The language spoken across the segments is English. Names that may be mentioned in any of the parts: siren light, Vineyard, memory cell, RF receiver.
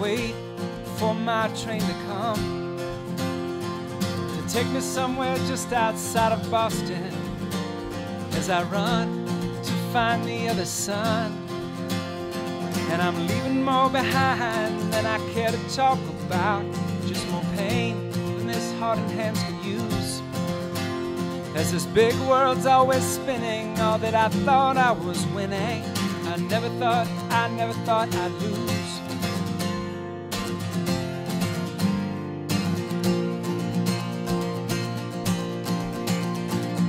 wait for my train to come, to take me somewhere just outside of Boston, as I run to find the other sun. And I'm leaving more behind than I care to talk about, just more pain than this heart and hands could use, as this big world's always spinning. All that I thought I was winning, I never thought I'd lose.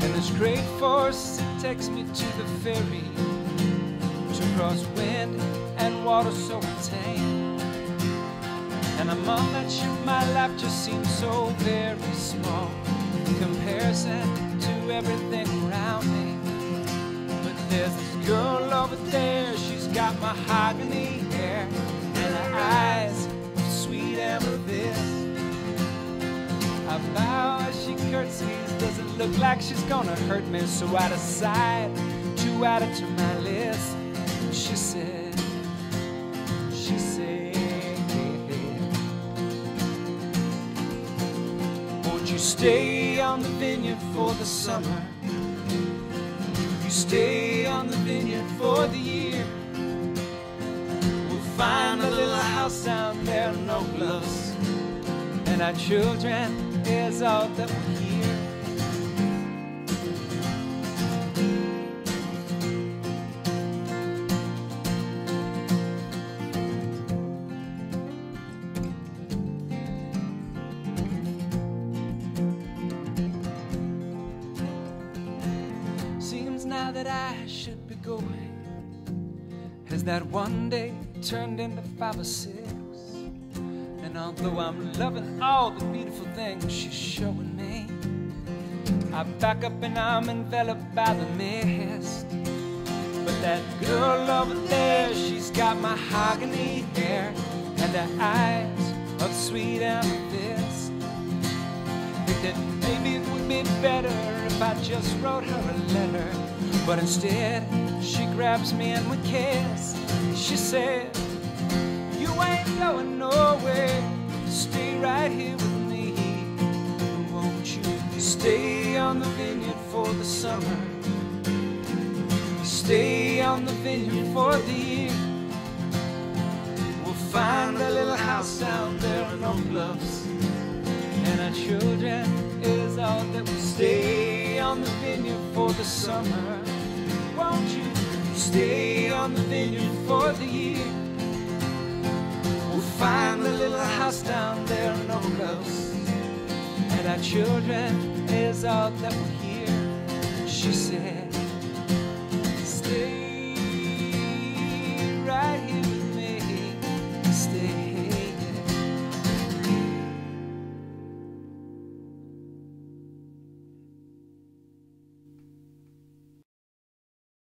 And this great force takes me to the ferry, to cross wind and water so tame. And I'm on that ship, my life just seems so very small in comparison to everything around me. But there's this girl over there, she's got my heart in the air, and her eyes are sweet amethyst. I bow as she curtsies, doesn't look like she's gonna hurt me, so I decide to add it to my list. She said, won't you stay on the vineyard for the summer? You stay on the vineyard for the year. We'll find a little house down there, no gloves, and our children is all that we hear. Now that I should be going, has that one day turned into 5 or 6? And although I'm loving all the beautiful things she's showing me, I back up and I'm enveloped by the mist. But that girl over there, she's got my heart in the air, and her eyes are sweet amethyst. Think that maybe it would be better if I just wrote her a letter, but instead, she grabs me and we kiss. She said, you ain't going nowhere, stay right here with me. Won't you stay on the vineyard for the summer? Stay on the vineyard for the year. We'll find a little house down there in Oak Bluffs, and our children is all that we stay on the vineyard for the summer. Won't you stay on the vineyard for the year? We'll find a little house down there in Oak Bluffs, and our children is all that we'll hear. She said.